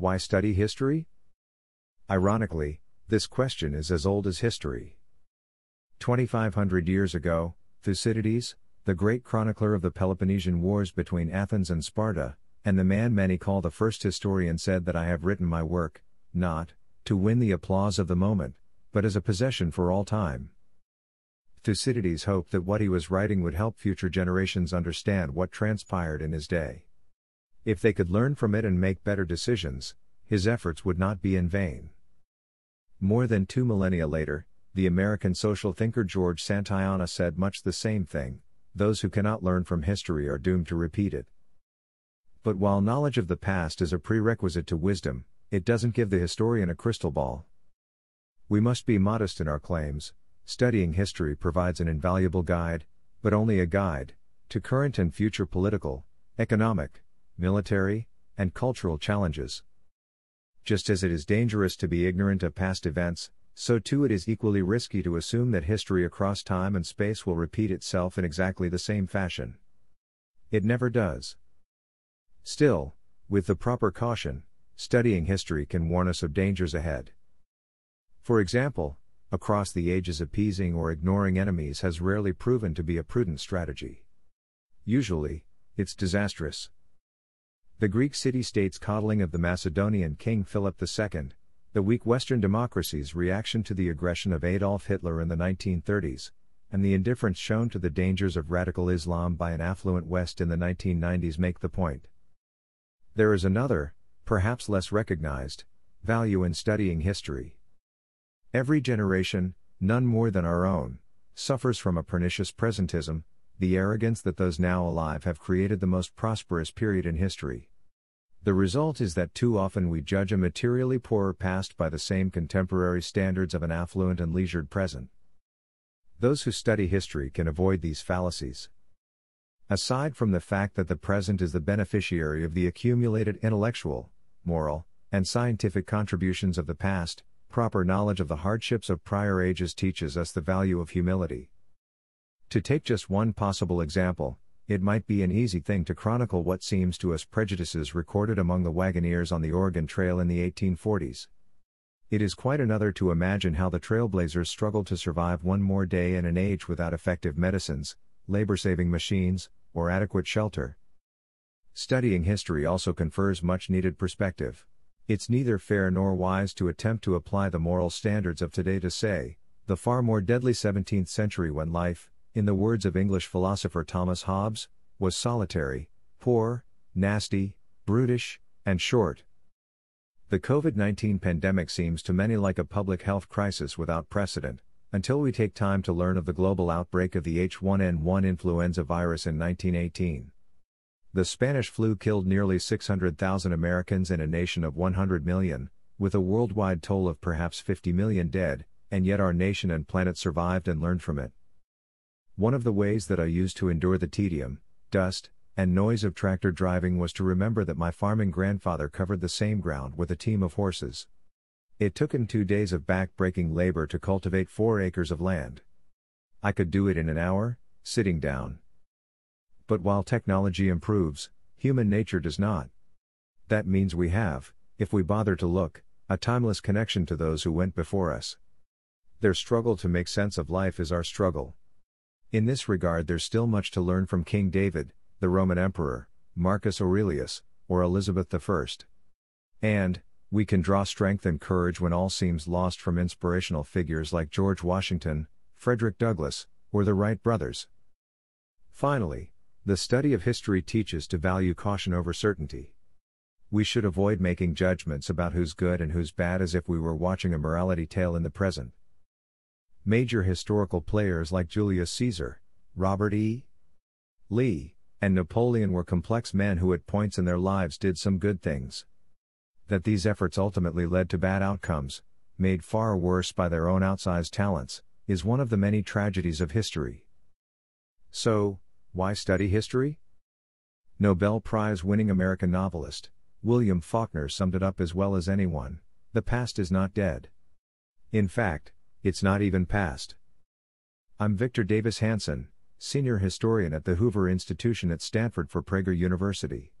Why study history? Ironically, this question is as old as history. 2,500 years ago, Thucydides, the great chronicler of the Peloponnesian Wars between Athens and Sparta, and the man many call the first historian, said that I have written my work, not to win the applause of the moment, but as a possession for all time. Thucydides hoped that what he was writing would help future generations understand what transpired in his day. If they could learn from it and make better decisions, his efforts would not be in vain. More than 2 millennia later, the American social thinker George Santayana said much the same thing: those who cannot learn from history are doomed to repeat it. But while knowledge of the past is a prerequisite to wisdom, it doesn't give the historian a crystal ball. We must be modest in our claims. Studying history provides an invaluable guide, but only a guide, to current and future political, economic, military, and cultural challenges. Just as it is dangerous to be ignorant of past events, so too it is equally risky to assume that history across time and space will repeat itself in exactly the same fashion. It never does. Still, with the proper caution, studying history can warn us of dangers ahead. For example, across the ages, appeasing or ignoring enemies has rarely proven to be a prudent strategy. Usually, it's disastrous. The Greek city-state's coddling of the Macedonian king Philip II, the weak Western democracy's reaction to the aggression of Adolf Hitler in the 1930s, and the indifference shown to the dangers of radical Islam by an affluent West in the 1990s make the point. There is another, perhaps less recognized, value in studying history. Every generation, none more than our own, suffers from a pernicious presentism, the arrogance that those now alive have created the most prosperous period in history. The result is that too often we judge a materially poorer past by the same contemporary standards of an affluent and leisured present. Those who study history can avoid these fallacies. Aside from the fact that the present is the beneficiary of the accumulated intellectual, moral, and scientific contributions of the past, proper knowledge of the hardships of prior ages teaches us the value of humility. To take just one possible example, it might be an easy thing to chronicle what seems to us prejudices recorded among the wagoners on the Oregon Trail in the 1840s. It is quite another to imagine how the trailblazers struggled to survive one more day in an age without effective medicines, labor-saving machines, or adequate shelter. Studying history also confers much-needed perspective. It's neither fair nor wise to attempt to apply the moral standards of today to, say, the far more deadly 17th century when life, in the words of English philosopher Thomas Hobbes, was solitary, poor, nasty, brutish, and short. The COVID-19 pandemic seems to many like a public health crisis without precedent, until we take time to learn of the global outbreak of the H1N1 influenza virus in 1918. The Spanish flu killed nearly 600,000 Americans in a nation of 100 million, with a worldwide toll of perhaps 50 million dead, and yet our nation and planet survived and learned from it. One of the ways that I used to endure the tedium, dust, and noise of tractor driving was to remember that my farming grandfather covered the same ground with a team of horses. It took him 2 days of back-breaking labor to cultivate 4 acres of land. I could do it in an hour, sitting down. But while technology improves, human nature does not. That means we have, if we bother to look, a timeless connection to those who went before us. Their struggle to make sense of life is our struggle. In this regard, there's still much to learn from King David, the Roman Emperor, Marcus Aurelius, or Elizabeth I. And we can draw strength and courage when all seems lost from inspirational figures like George Washington, Frederick Douglass, or the Wright brothers. Finally, the study of history teaches to value caution over certainty. We should avoid making judgments about who's good and who's bad as if we were watching a morality tale in the present. Major historical players like Julius Caesar, Robert E. Lee, and Napoleon were complex men who at points in their lives did some good things. That these efforts ultimately led to bad outcomes, made far worse by their own outsized talents, is one of the many tragedies of history. So, why study history? Nobel Prize-winning American novelist William Faulkner summed it up as well as anyone: the past is not dead. In fact, it's not even past. I'm Victor Davis Hanson, senior historian at the Hoover Institution at Stanford for Prager University.